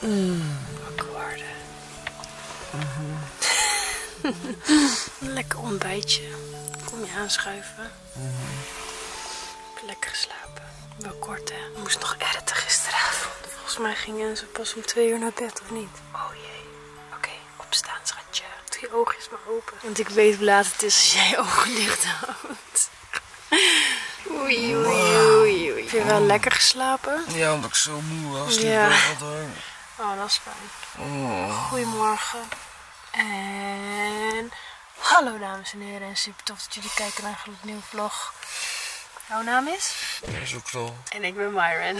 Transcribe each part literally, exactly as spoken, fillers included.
Mm. Wakker worden. Uh-huh. Lekker ontbijtje. Kom je aanschuiven. Uh-huh. Lekker geslapen. Wel kort, hè? Ik moest nog editen gisteravond. Volgens mij gingen ze pas om twee uur naar bed, of niet? Oh jee. Oké, okay, opstaan, schatje. Doe je oogjes maar open. Want ik weet hoe laat het is als jij je ogen dicht houdt. Oei, oei, oei, oei. Heb je wel lekker geslapen? Ja, omdat ik zo moe was. Ja. Oh, dat is fijn. Oh. Goedemorgen. En... Hallo dames en heren. En super tof dat jullie kijken naar een nieuwe vlog. Jouw naam is? Enzo Knol. En ik ben Myron.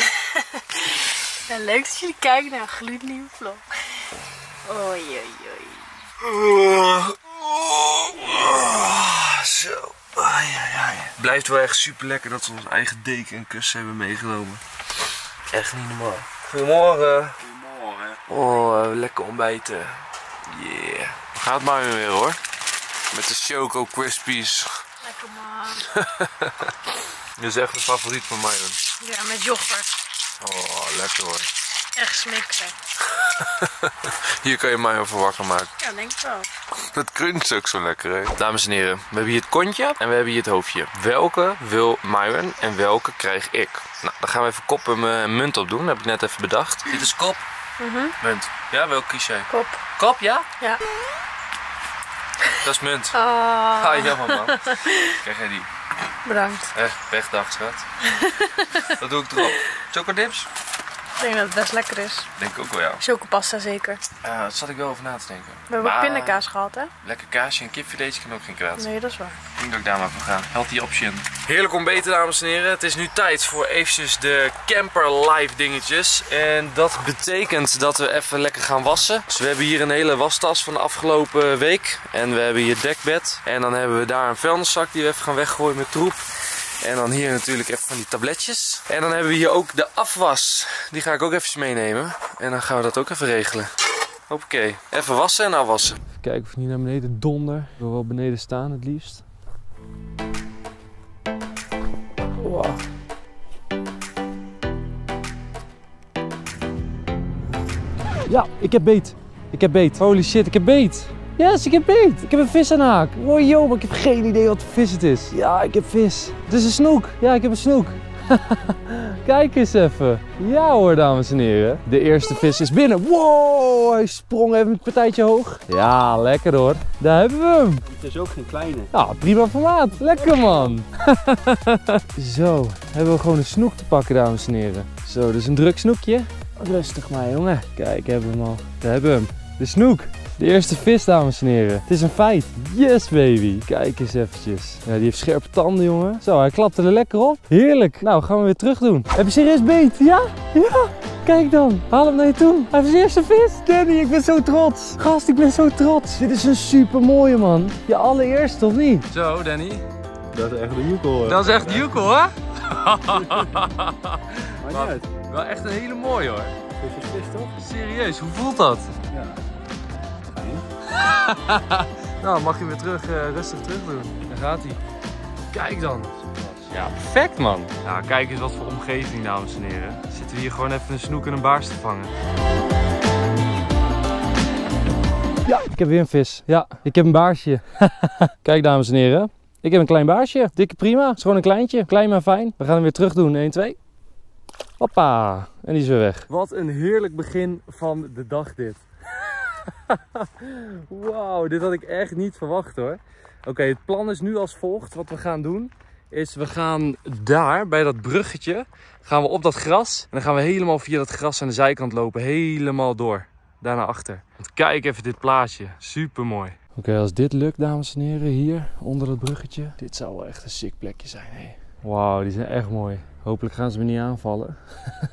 En leuk dat jullie kijken naar een gloednieuwe vlog. Oei, oei, oei. Zo. Ah, ja, ja, ja. Blijft wel echt super lekker dat ze ons eigen deken en kussen hebben meegenomen. Echt niet normaal. Goedemorgen. Goedemorgen. Oh, uh, lekker ontbijten. Yeah. Gaat maar weer hoor. Met de Choco Crispies. Lekker man. Dit is echt een favoriet van mij hoor. Ja, met yoghurt. Oh, lekker hoor. Echt smikken. Hier kan je mij over wakker maken. Ja, denk ik wel. Dat cruncht ook zo lekker, hè? Dames en heren, we hebben hier het kontje en we hebben hier het hoofdje. Welke wil Myron en welke krijg ik? Nou, dan gaan we even kop en munt op doen. Dat heb ik net even bedacht. Dit is kop. Mm-hmm. Munt. Ja, welke kies jij? Kop. Kop, ja? Ja. Dat is munt. Oh. Ah, jammer man. Krijg jij die? Bedankt. Echt, wegdacht, schat. Dat doe ik erop. Chocodips? Ik denk dat het best lekker is. Denk ik ook wel, ja. Chocopasta zeker. Ja, uh, daar zat ik wel over na te denken. We hebben ook pindakaas gehad, hè? Lekker kaasje en kipfiletje kan ook geen kwaad. Nee, dat is waar. Ik denk dat ik daar maar voor ga. Healthy option. Heerlijk ontbeten, dames en heren. Het is nu tijd voor eventjes de camper life dingetjes. En dat betekent dat we even lekker gaan wassen. Dus we hebben hier een hele wastas van de afgelopen week. En we hebben hier dekbed. En dan hebben we daar een vuilniszak die we even gaan weggooien met troep. En dan hier natuurlijk even van die tabletjes. En dan hebben we hier ook de afwas. Die ga ik ook even meenemen. En dan gaan we dat ook even regelen. Hoppakee. Even wassen en afwassen. Even kijken of ik niet naar beneden donder. Ik wil wel beneden staan het liefst. Wow. Ja, ik heb beet. Ik heb beet. Holy shit, ik heb beet. Yes, ik heb beet. Ik heb een vis aan de haak. Oh joh, maar ik heb geen idee wat voor vis het is. Ja, ik heb vis. Het is een snoek. Ja, ik heb een snoek. Kijk eens even. Ja hoor, dames en heren. De eerste vis is binnen. Wow, hij sprong even een partijtje hoog. Ja, lekker hoor. Daar hebben we hem. Het is ook geen kleine. Ja, prima formaat. Lekker man. Zo, hebben we gewoon een snoek te pakken, dames en heren. Zo, dat is een druk snoekje. Rustig maar, jongen. Kijk, hebben we hem al. Daar hebben we hem. De snoek. De eerste vis, dames en heren. Het is een feit. Yes, baby. Kijk eens eventjes. Ja, die heeft scherpe tanden, jongen. Zo, hij klapte er lekker op. Heerlijk. Nou, gaan we weer terug doen. Heb je serieus beet? Ja? Ja? Kijk dan. Haal hem naar je toe. Hij heeft zijn eerste vis. Danny, ik ben zo trots. Gast, ik ben zo trots. Dit is een super mooie man. Je allereerste, of niet? Zo, Danny. Dat is echt de joekel. Dat is echt de joekel, hè? Maar niet. Wel echt een hele mooie, hoor. Dit is vis, toch? Serieus, hoe voelt dat? Ja. Nou, mag je weer terug, uh, rustig terug doen. Daar gaat hij. Kijk dan. Ja, perfect man. Nou, kijk eens wat voor omgeving, dames en heren. Zitten we hier gewoon even een snoek en een baars te vangen. Ja, ik heb weer een vis. Ja, ik heb een baarsje. Kijk, dames en heren. Ik heb een klein baarsje. Dikke prima. Het is gewoon een kleintje. Klein maar fijn. We gaan hem weer terug doen. één, twee. Hoppa. En die is weer weg. Wat een heerlijk begin van de dag dit. Wauw, dit had ik echt niet verwacht hoor. Oké, okay, het plan is nu als volgt. Wat we gaan doen is we gaan daar bij dat bruggetje gaan we op dat gras. En dan gaan we helemaal via dat gras aan de zijkant lopen. Helemaal door. Daar naar achter. Want kijk even dit plaatje. Super mooi. Oké, okay, als dit lukt dames en heren hier onder dat bruggetje. Dit zou wel echt een sick plekje zijn. Hey. Wauw, die zijn echt mooi. Hopelijk gaan ze me niet aanvallen. Ze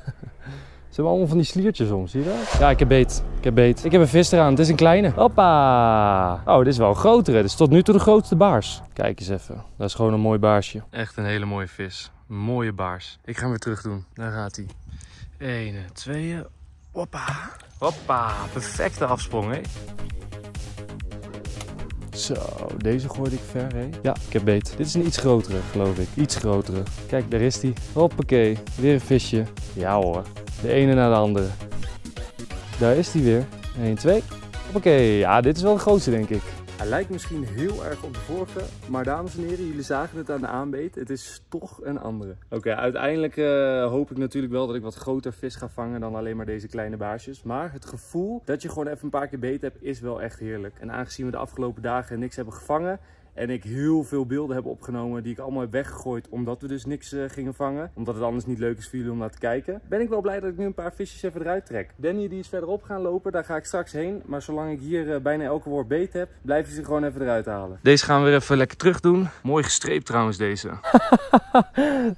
hebben allemaal van die sliertjes om, zie je dat? Ja, ik heb beet. Ik heb beet. Ik heb een vis eraan. Het is een kleine. Hoppa! Oh, dit is wel een grotere. Dit is tot nu toe de grootste baars. Kijk eens even. Dat is gewoon een mooi baarsje. Echt een hele mooie vis. Een mooie baars. Ik ga hem weer terug doen. Daar gaat hij. Eén, twee. Hoppa. Hoppa. Perfecte afsprong, hé. Zo, deze gooide ik ver, hé. Ja, ik heb beet. Dit is een iets grotere, geloof ik. Iets grotere. Kijk, daar is hij. Hoppakee. Weer een visje. Ja hoor. De ene naar de andere. Daar is hij weer. een, twee. Hoppakee. Ja, dit is wel de grootste, denk ik. Hij lijkt misschien heel erg op de vorige, maar dames en heren, jullie zagen het aan de aanbeet. Het is toch een andere. Oké, okay, uiteindelijk uh, hoop ik natuurlijk wel dat ik wat groter vis ga vangen dan alleen maar deze kleine baasjes. Maar het gevoel dat je gewoon even een paar keer beet hebt, is wel echt heerlijk. En aangezien we de afgelopen dagen niks hebben gevangen en ik heel veel beelden heb opgenomen die ik allemaal heb weggegooid omdat we dus niks uh, gingen vangen, omdat het anders niet leuk is voor jullie om naar te kijken, ben ik wel blij dat ik nu een paar visjes even eruit trek. Danny die is verderop gaan lopen, daar ga ik straks heen. Maar zolang ik hier uh, bijna elke worp beet heb, blijf je ze gewoon even eruit halen. Deze gaan we weer even lekker terug doen. Mooi gestreept trouwens deze.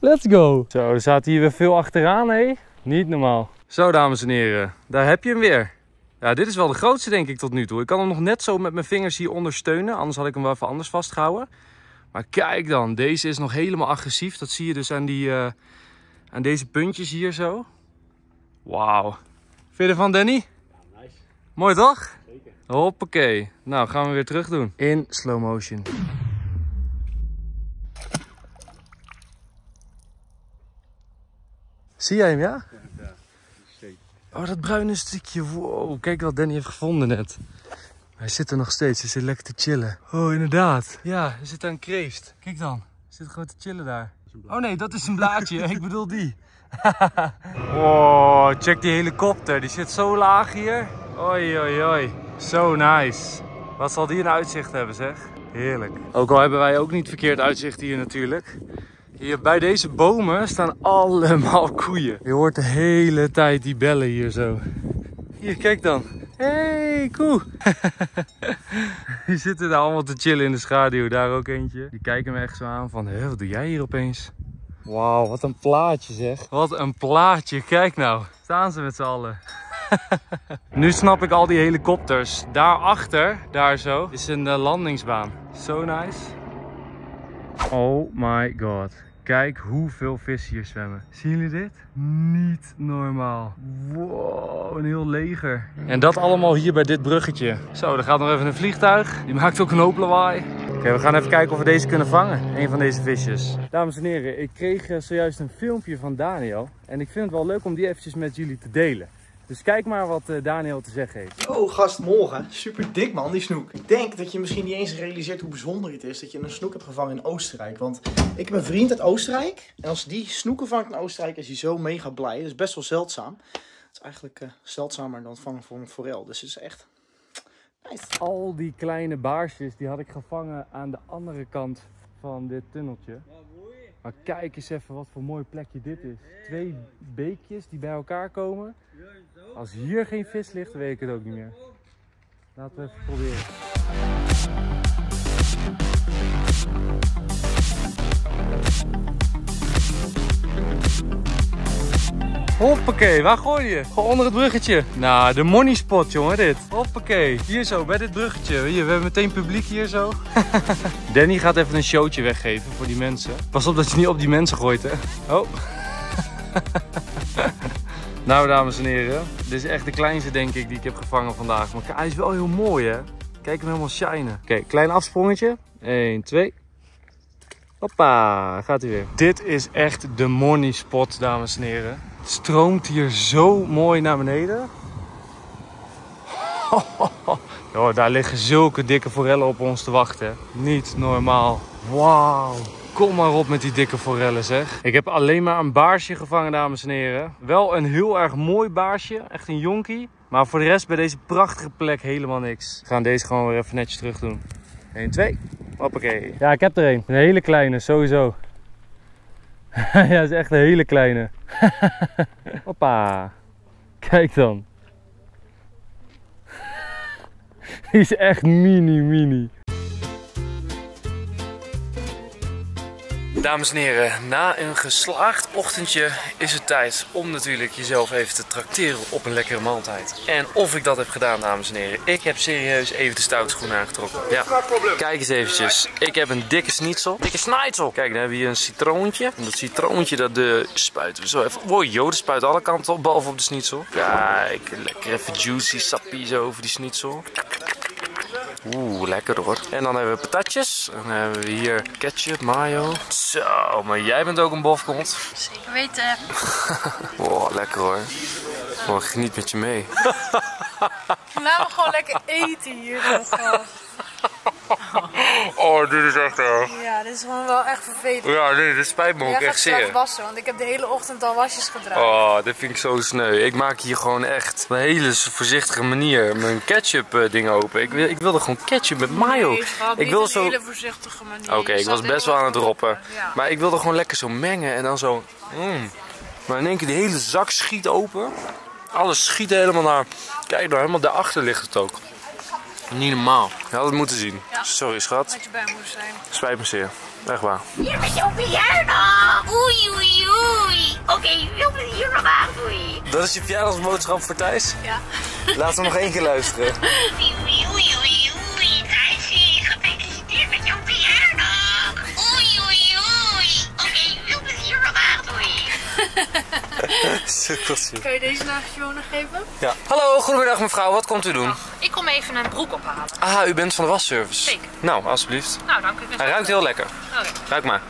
Let's go! Zo, er zaten hier weer veel achteraan, hé. Niet normaal. Zo, dames en heren, daar heb je hem weer. Ja, dit is wel de grootste denk ik tot nu toe. Ik kan hem nog net zo met mijn vingers hier ondersteunen. Anders had ik hem wel even anders vastgehouden. Maar kijk dan, deze is nog helemaal agressief. Dat zie je dus aan, die, uh, aan deze puntjes hier zo. Wauw. Vind je ervan, Danny? Ja, nice. Mooi toch? Zeker. Hoppakee. Nou, gaan we weer terug doen. In slow motion. Zie jij hem, ja? Oh, dat bruine stukje. Wow, kijk wat Danny heeft gevonden net. Hij zit er nog steeds. Hij zit lekker te chillen. Oh, inderdaad. Ja, hij zit aan een kreeft. Kijk dan. Hij zit gewoon te chillen daar. Oh nee, dat is een blaadje. Ik bedoel die. Wow, check die helikopter. Die zit zo laag hier. Oi, oi, oi. Zo nice. Wat zal die een uitzicht hebben, zeg. Heerlijk. Ook al hebben wij ook niet verkeerd uitzicht hier natuurlijk. Hier bij deze bomen staan allemaal koeien. Je hoort de hele tijd die bellen hier zo. Hier, kijk dan. Hey, koe. Die zitten daar allemaal te chillen in de schaduw. Daar ook eentje. Die kijken me echt zo aan van, hé, wat doe jij hier opeens? Wauw, wat een plaatje zeg. Wat een plaatje, kijk nou. Staan ze met z'n allen. Nu snap ik al die helikopters. Daarachter, daar zo, is een landingsbaan. Zo nice. Oh my god. Kijk hoeveel vissen hier zwemmen. Zien jullie dit? Niet normaal. Wow, een heel leger. En dat allemaal hier bij dit bruggetje. Zo, er gaat nog even een vliegtuig. Die maakt ook een hoop lawaai. Oké, okay, we gaan even kijken of we deze kunnen vangen. Een van deze visjes. Dames en heren, ik kreeg zojuist een filmpje van Daniel. En ik vind het wel leuk om die eventjes met jullie te delen. Dus kijk maar wat Daniel te zeggen heeft. Yo gast, morgen. Super dik man, die snoek. Ik denk dat je misschien niet eens realiseert hoe bijzonder het is dat je een snoek hebt gevangen in Oostenrijk. Want ik heb een vriend uit Oostenrijk. En als die snoeken vangt in Oostenrijk is hij zo mega blij. Dat is best wel zeldzaam. Het is eigenlijk uh, zeldzamer dan het vangen voor een forel. Dus het is echt nice. Al die kleine baarsjes die had ik gevangen aan de andere kant van dit tunneltje. Maar kijk eens even wat voor mooi plekje dit is. Twee beekjes die bij elkaar komen. Als hier geen vis ligt, weet ik het ook niet meer. Laten we even proberen. Hoppakee, waar gooi je? Gewoon onder het bruggetje. Nou, de money spot, jongen, dit. Hoppakee, hier zo, bij dit bruggetje. Hier, we hebben meteen publiek hier zo. Danny gaat even een showtje weggeven voor die mensen. Pas op dat je niet op die mensen gooit, hè. Oh. Nou, dames en heren, dit is echt de kleinste, denk ik, die ik heb gevangen vandaag. Maar hij is wel heel mooi, hè. Kijk hem helemaal shinen. Oké, okay, klein afsprongetje. een, twee. Hoppa, gaat hij weer. Dit is echt de money spot, dames en heren. Het stroomt hier zo mooi naar beneden. Oh, oh, oh. Yo, daar liggen zulke dikke forellen op ons te wachten. Niet normaal. Wauw. Kom maar op met die dikke forellen, zeg. Ik heb alleen maar een baarsje gevangen, dames en heren. Wel een heel erg mooi baarsje. Echt een jonkie. Maar voor de rest bij deze prachtige plek helemaal niks. We gaan deze gewoon weer even netjes terug doen. een, twee. Hoppakee. Ja, ik heb er een. Een hele kleine, sowieso. Ja, dat is echt een hele kleine. Hoppa. Kijk dan. Die is echt mini, mini. Dames en heren, na een geslaagd ochtendje is het tijd om natuurlijk jezelf even te trakteren op een lekkere maaltijd. En of ik dat heb gedaan, dames en heren, ik heb serieus even de stoutschoenen aangetrokken. Ja, kijk eens eventjes. Ik heb een dikke schnitzel. Dikke schnitzel! Kijk, dan hebben we hier een citroontje. En dat citroontje, dat de spuiten we zo even. Oh joh, dat spuit alle kanten op, behalve op de schnitzel. Kijk, lekker even juicy sappie zo over die schnitzel. Oeh, lekker hoor. En dan hebben we patatjes. En dan hebben we hier ketchup, mayo. Zo, maar jij bent ook een bofkont. Zeker weten. Wow, lekker hoor. Gewoon geniet met je mee. Laten we gewoon lekker eten hier. Gewoon. Oh, dit is echt erg. Ja, dit is gewoon wel echt vervelend. Ja, nee, dit spijt me ook echt zeer. Ik ga wassen, want ik heb de hele ochtend al wasjes gedraaid. Oh, dit vind ik zo sneu. Ik maak hier gewoon echt op een hele voorzichtige manier mijn ketchup uh, ding open. Ik, ik wilde gewoon ketchup met mayo. Nee, schat, ik wilde zo... hele voorzichtige manier. Oké, okay, ik was best wel aan het roppen. Ja. Maar ik wilde gewoon lekker zo mengen en dan zo... Mm. Maar in één keer die hele zak schiet open. Alles schiet helemaal naar... Kijk nou, helemaal daarachter ligt het ook. Niet normaal. Je had het moeten zien. Ja. Sorry schat. Dat je bij moest zijn. Spijt me zeer. Echt waar. Hier met jouw verjaardag. Oei oei oei. Oké, okay, veel plezier vandaag. Oei. Dat is je verjaardagsboodschap voor Thijs? Ja. Laten we nog één keer luisteren. Oei oei oei oei. Thijsie, gefeliciteerd met jouw verjaardag. Oei oei oei. Oké, okay, veel plezier vandaag. Oei. Sukkeltje. Kan je deze nagel nog geven? Ja. Hallo, goedemiddag mevrouw. Wat komt u doen? Dag. Ik kom even een broek ophalen. Ah, u bent van de wasservice? Zeker. Nou, alsjeblieft. Nou, dank u. Hij ruikt heel lekker. Oké. Okay. Ruik maar.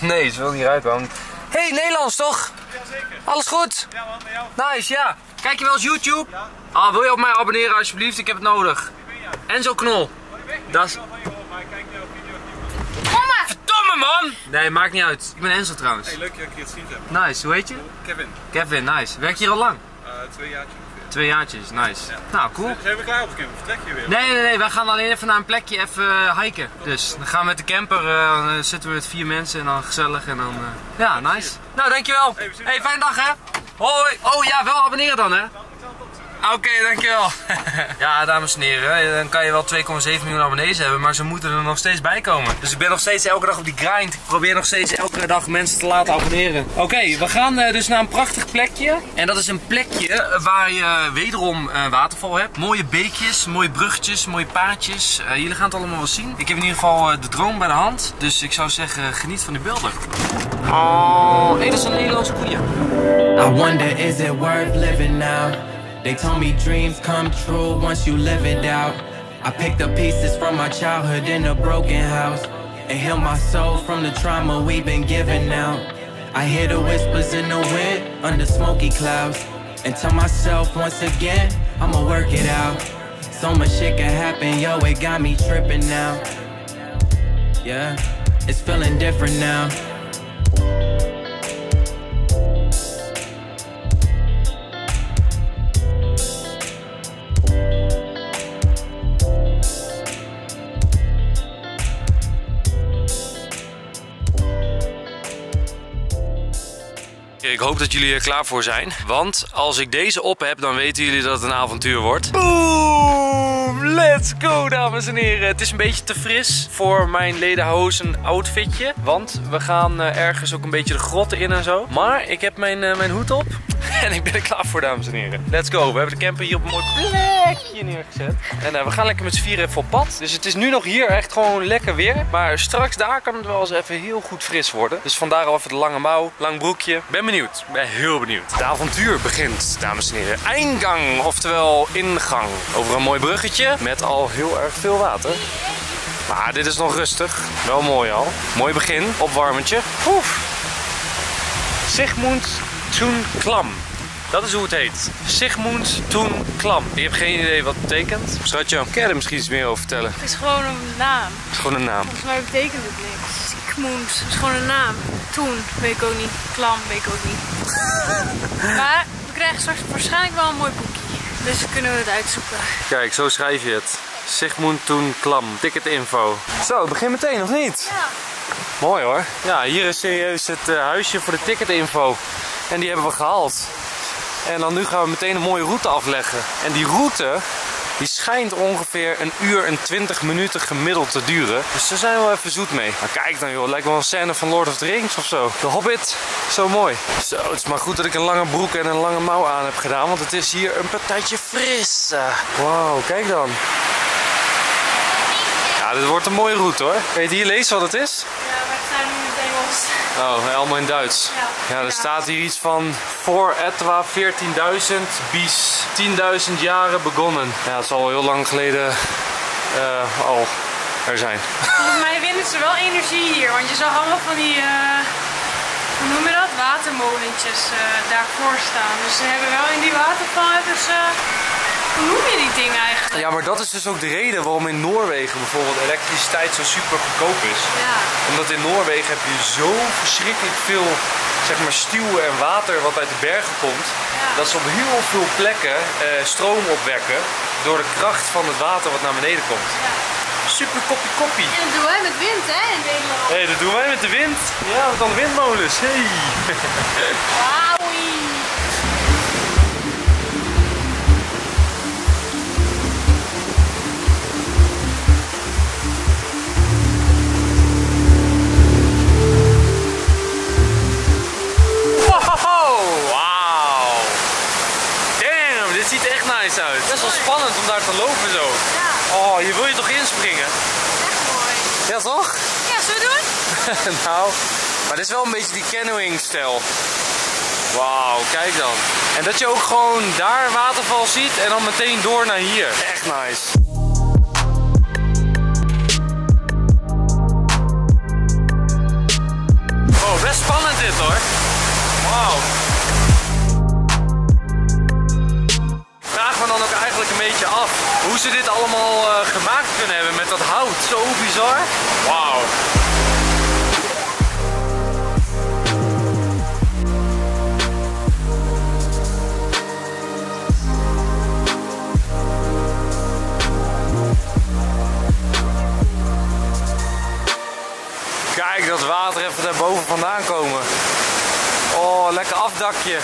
Nee, ze wil niet ruiken. Hé, hey, Nederlands toch? Jazeker. Alles goed? Ja man, bij jou. Nice, ja. Kijk je wel eens YouTube? Ja. Ah, wil je op mij abonneren alsjeblieft? Ik heb het nodig. Wie ben jij? Enzo Knol. Oh, ik weet niet. Dat is... Ik ben wel van je hoor, maar ik kijk jouw video niet meer. Kom maar! Verdomme man! Nee, maakt niet uit. Ik ben Enzo trouwens. Hey, leuk dat ik je het zien heb. Nice, hoe heet je? Kevin. Kevin, nice. Werk je hier al lang? Uh, twee jaartjes. Twee jaartjes, nice. Ja. Nou, cool. Zijn we klaar op de camper? Vertrek je weer? Nee, nee, nee. Wij gaan alleen even naar een plekje even hiken. Dus dan gaan we met de camper, uh, dan zitten we met vier mensen en dan gezellig en dan... Uh, ja, nice. Nou, dankjewel. Hé, hey, hey, fijne dag hè. Hoi. Oh ja, wel abonneren dan hè. Oké, okay, dankjewel. Ja, dames en heren, dan kan je wel twee komma zeven miljoen abonnees hebben, maar ze moeten er nog steeds bij komen. Dus ik ben nog steeds elke dag op die grind. Ik probeer nog steeds elke dag mensen te laten abonneren. Oké, okay, we gaan uh, dus naar een prachtig plekje. En dat is een plekje waar je wederom uh, waterval hebt. Mooie beekjes, mooie bruggetjes, mooie paadjes. Uh, jullie gaan het allemaal wel zien. Ik heb in ieder geval uh, de drone bij de hand. Dus ik zou zeggen, geniet van die beelden. Oh, hey, dat is een Nederlandse koeien. I wonder, is it worth living now? They told me dreams come true once you live it out. I picked up pieces from my childhood in a broken house and healed my soul from the trauma we've been given out. I hear the whispers in the wind under smoky clouds and tell myself once again, I'ma work it out. So much shit can happen, yo, it got me tripping now. Yeah, it's feeling different now. Ik hoop dat jullie er klaar voor zijn, want als ik deze op heb, dan weten jullie dat het een avontuur wordt. Boom! Let's go, dames en heren. Het is een beetje te fris voor mijn lederhosen outfitje, want we gaan uh, ergens ook een beetje de grotten in en zo. Maar ik heb mijn, uh, mijn hoed op en ik ben er klaar voor, dames en heren. Let's go. We hebben de camper hier op een mooi plekje neergezet. En uh, we gaan lekker met z'n vieren even op pad. Dus het is nu nog hier echt gewoon lekker weer, maar straks daar kan het wel eens even heel goed fris worden. Dus vandaar al even de lange mouw, lang broekje. Ben benieuwd. Ik ben heel benieuwd. Het avontuur begint, dames en heren. Eindgang, oftewel ingang. Over een mooi bruggetje met al heel erg veel water. Maar dit is nog rustig. Wel mooi al. Mooi begin, opwarmetje. Oef. Sigmund Toen Klam. Dat is hoe het heet. Sigmund Toen Klam. Ik heb geen idee wat het betekent. Schatje, kan je er misschien iets meer over vertellen? Het is gewoon een naam. Het is gewoon een naam. Volgens mij betekent het niks. Sigmund is gewoon een naam. Toen, weet ik ook niet. Klam, weet ik ook niet. Maar we krijgen straks waarschijnlijk wel een mooi boekje. Dus dan kunnen we het uitzoeken. Kijk, zo schrijf je het. Sigmund Toen Klam. Ticketinfo. Zo, het begint meteen, of niet? Ja. Mooi hoor. Ja, hier is serieus het uh, huisje voor de ticketinfo. En die hebben we gehaald. En dan nu gaan we meteen een mooie route afleggen. En die route, die schijnt ongeveer een uur en twintig minuten gemiddeld te duren. Dus daar zijn we wel even zoet mee. Maar kijk dan joh, lijkt wel een scène van Lord of the Rings of zo. De Hobbit, zo mooi. Zo, het is maar goed dat ik een lange broek en een lange mouw aan heb gedaan. Want het is hier een partijtje fris. Wauw, kijk dan. Ja, dit wordt een mooie route hoor. Kun je hier lezen wat het is? Ja, maar het zijn nu in het Engels. Oh, allemaal in Duits. Ja, ja er ja. staat hier iets van voor etwa veertienduizend bis tienduizend jaren begonnen. Ja, het zal al heel lang geleden uh, al er zijn. Volgens mij winnen ze wel energie hier, want je zag allemaal van die, uh, hoe noem je dat, water. watermolentjes uh, daarvoor staan. Dus ze hebben wel in die waterval hebben ze... Hoe noem je die dingen eigenlijk? Ja, maar dat is dus ook de reden waarom in Noorwegen bijvoorbeeld elektriciteit zo super goedkoop is. Ja. Omdat in Noorwegen heb je zo verschrikkelijk veel, zeg maar, stuw en water wat uit de bergen komt. Ja. Dat ze op heel veel plekken uh, stroom opwekken door de kracht van het water wat naar beneden komt. Ja. Super koppie koppie. En dat doen wij met wind, hè, in Nederland. Hé, hey, dat doen wij met de wind. Ja, met dan windmolens. Hey. Wauwie. Uit. Best wel spannend om daar te lopen zo. Ja. Oh, je wil je toch inspringen? Echt mooi. Ja toch? Ja, zullen we doen? Nou, maar dit is wel een beetje die canoeing stijl. Wauw, kijk dan. En dat je ook gewoon daar een waterval ziet en dan meteen door naar hier. Echt nice. Oh, best spannend dit hoor. Wauw. Dan ook eigenlijk een beetje af hoe ze dit allemaal uh, gemaakt kunnen hebben met dat hout. Zo bizar. Wauw. Kijk dat water even daarboven vandaan komen. Oh, lekker afdakje.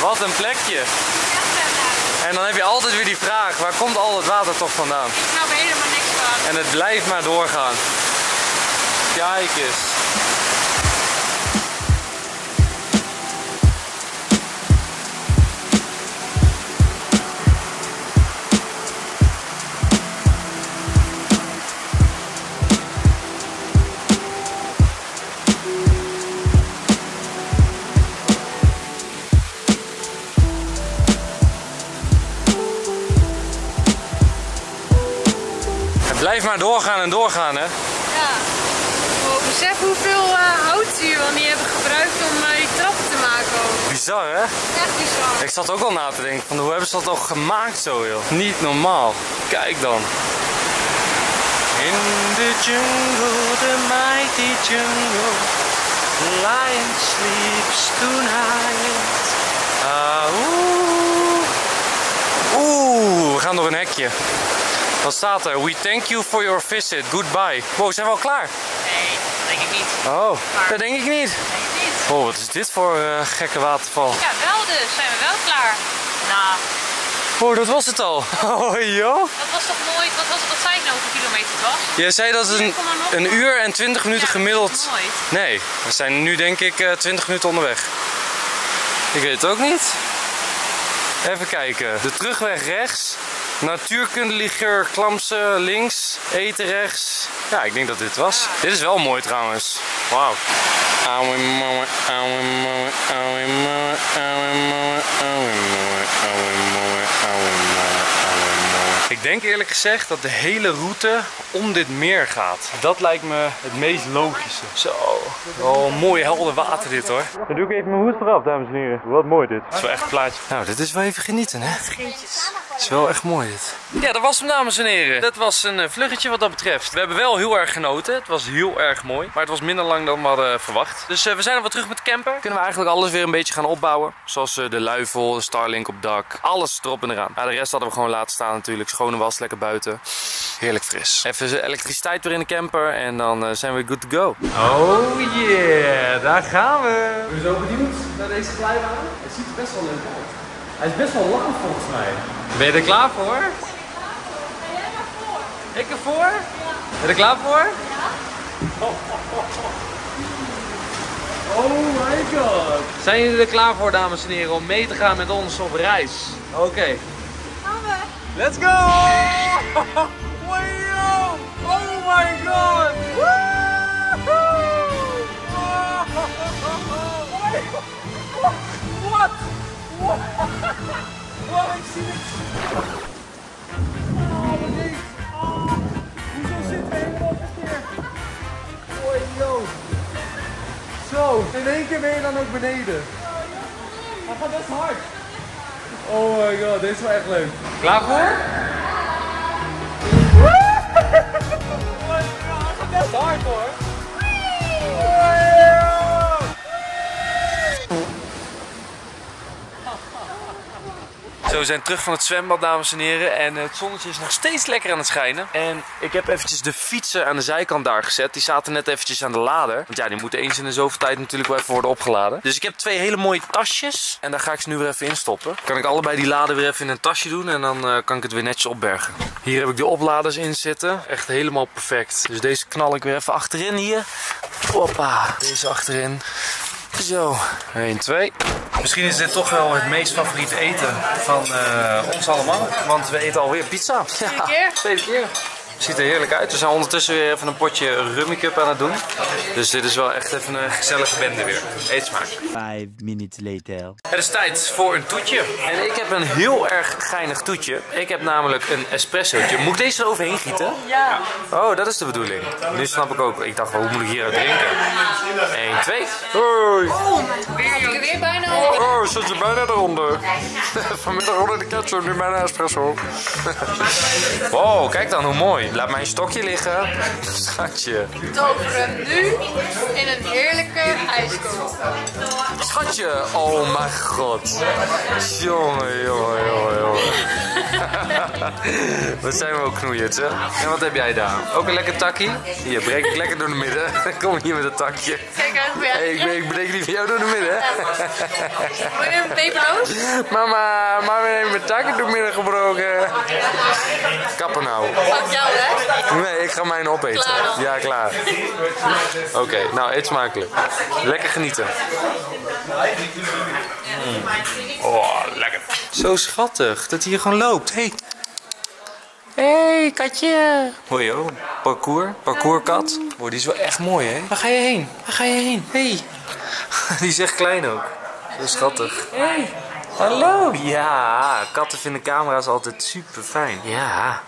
Wat een plekje. En dan heb je altijd weer die vraag, waar komt al het water toch vandaan? Ik snap helemaal niks van. En het blijft maar doorgaan. Kijk eens. Blijf maar doorgaan en doorgaan, hè? Ja. Oh, besef hoeveel uh, hout ze hier wel niet hebben gebruikt om uh, die trappen te maken ook. Bizar, hè? Echt bizar. Ik zat ook al na te denken van hoe hebben ze dat al gemaakt zo, joh? Niet normaal. Kijk dan. In the jungle, the mighty jungle, the lion sleeps tonight. Ah, oeh. Oeh, we gaan door een hekje. Wat staat er? We thank you for your visit. Goodbye. Wow, zijn we al klaar? Nee, dat denk ik niet. Oh, maar... dat denk ik niet. Dat denk ik niet. Oh, wat is dit voor uh, gekke waterval? Ja, wel dus. Zijn we wel klaar? Nou. Nah. Oh, dat was het al. Oh, joh. Dat was toch nooit... Wat, was het, wat zei ik nou hoeveel kilometer het was? Jij zei dat het een, een uur en twintig minuten ja, gemiddeld... Dat nooit. Nee, we zijn nu denk ik uh, twintig minuten onderweg. Ik weet het ook niet. Even kijken. De terugweg rechts. Natuurkundeliger Klamse links, eten rechts. Ja, ik denk dat dit was. Ja. Dit is wel mooi trouwens. Wauw. Auwe moe, auwe moe, auwe moe, auwe moe, auwe moe, auwe moe, auwe moe, auwe moe. Ik denk eerlijk gezegd dat de hele route om dit meer gaat. Dat lijkt me het meest logische. Zo. Oh, mooi helder water dit hoor. Dan doe ik even mijn hoed eraf, dames en heren. Wat mooi dit. Het is wel echt een plaatje. Nou, dit is wel even genieten, hè? Scheetjes. Het is wel echt mooi dit. Ja, dat was hem dames en heren. Dat was een vluggetje wat dat betreft. We hebben wel heel erg genoten. Het was heel erg mooi. Maar het was minder lang dan we hadden verwacht. Dus uh, we zijn alweer terug met de camper. Kunnen we eigenlijk alles weer een beetje gaan opbouwen. Zoals uh, de luifel, de Starlink op dak. Alles erop en eraan. Maar de rest hadden we gewoon laten staan natuurlijk. Schone was, lekker buiten. Heerlijk fris. Even elektriciteit weer in de camper. En dan uh, zijn we good to go. Oh yeah, daar gaan we. Ik ben zo benieuwd naar deze glijbaan. Het ziet er best wel leuk uit. Hij is best wel lang volgens mij. Ben je er klaar voor? Ik ben er klaar voor. Ben jij er voor? Ik ervoor? Ja. Ben je er klaar voor? Ja. Oh, oh, oh. Oh my god. Zijn jullie er klaar voor, dames en heren, om mee te gaan met ons op reis? Oké. Okay. Gaan we. Let's go! Oh my god! What? What? Oh, ik zie niks. Oh, wat niks. Oh, hoezo zitten we helemaal verkeerd? Oh, yo. Zo. Wow, in één keer ben je dan ook beneden. Hij gaat best hard. Oh my god, dit is wel echt leuk. Klaar voor? Hij gaat best hard hoor. Zo, we zijn terug van het zwembad, dames en heren, en het zonnetje is nog steeds lekker aan het schijnen. En ik heb eventjes de fietsen aan de zijkant daar gezet. Die zaten net eventjes aan de lader. Want ja, die moeten eens in de zoveel tijd natuurlijk wel even worden opgeladen. Dus ik heb twee hele mooie tasjes en daar ga ik ze nu weer even in stoppen. Kan ik allebei die laden weer even in een tasje doen en dan uh, kan ik het weer netjes opbergen. Hier heb ik de opladers in zitten. Echt helemaal perfect. Dus deze knal ik weer even achterin hier. Hoppa, deze achterin. Zo, één, twee. Misschien is dit toch wel het meest favoriete eten van uh, ons allemaal. Want we eten alweer pizza. Tweede keer? Tweede keer. Ziet er heerlijk uit. We zijn ondertussen weer even een potje rummicup aan het doen. Dus dit is wel echt even een gezellige bende weer. Eet smaak. Five minutes later. Het is tijd voor een toetje. En ik heb een heel erg geinig toetje. Ik heb namelijk een espressootje. Moet ik deze er overheen gieten? Ja. Oh, dat is de bedoeling. Nu snap ik ook. Ik dacht, hoe moet ik hieruit drinken? één, twee. Hoi. Oh, weer, weer bijna. Oh, zit je bijna eronder. Vanmiddag onder de ketchup, nu bijna espresso. Wow, kijk dan hoe mooi. Laat mijn stokje liggen. Schatje. Ik tover hem nu in een heerlijke ijskool. Schatje. Oh mijn god. Jongen, jongen, jongen, jongen. Wat zijn we ook knoeierd, hè? En wat heb jij daar? Ook een lekker takkie? Hier, breek ik lekker door de midden. Kom hier met een takje. Kijk uit, hey, ik, ben, ik breek die voor jou door de midden. Wil je een peperloos? Mama, mama heeft mijn takje door de midden gebroken. Kappen nou. Nee, ik ga mijn opeten. Klaar. Ja, klaar. Oké, okay, nou, eet smakelijk. Lekker genieten. Mm. Oh, lekker. Zo schattig dat hij hier gewoon loopt. Hey. Hey, katje. Hoi, joh. Parcours. Parcourskat. Oh, die is wel echt mooi, hè? Waar ga je heen? Waar ga je heen? Hey. Die is echt klein ook. Zo schattig. Hey. Hallo. Ja, katten vinden camera's altijd super fijn. Ja.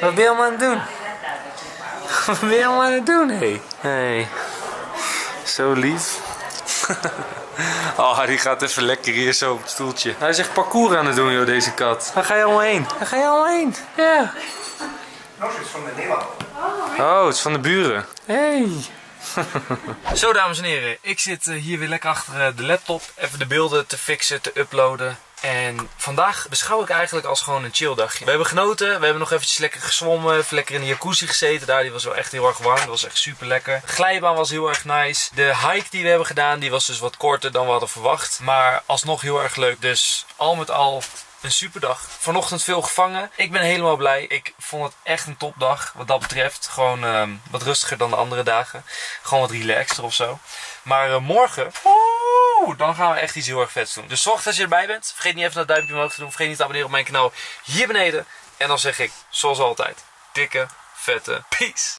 Wat ben je allemaal aan het doen? Wat ben je allemaal aan het doen, hé? Hey. Zo lief. Oh, die gaat even lekker hier zo op het stoeltje. Hij is echt parcours aan het doen, joh, deze kat. Waar ga je allemaal heen? Waar ga je allemaal heen? Ja. Oh, het is van de buren. Oh, het is van de buren. Hey. Zo, dames en heren. Ik zit hier weer lekker achter de laptop. Even de beelden te fixen, te uploaden. En vandaag beschouw ik eigenlijk als gewoon een chill dagje. We hebben genoten, we hebben nog eventjes lekker gezwommen, even lekker in de jacuzzi gezeten. Daar, die was wel echt heel erg warm, dat was echt super lekker. De glijbaan was heel erg nice. De hike die we hebben gedaan, die was dus wat korter dan we hadden verwacht. Maar alsnog heel erg leuk, dus al met al een super dag. Vanochtend veel gevangen. Ik ben helemaal blij. Ik vond het echt een topdag wat dat betreft. Gewoon uh, wat rustiger dan de andere dagen. Gewoon wat relaxter of zo. Maar uh, morgen... Oeh, dan gaan we echt iets heel erg vets doen. Dus zorg dat je erbij bent. Vergeet niet even dat duimpje omhoog te doen. Vergeet niet te abonneren op mijn kanaal hier beneden. En dan zeg ik, zoals altijd, dikke, vette peace.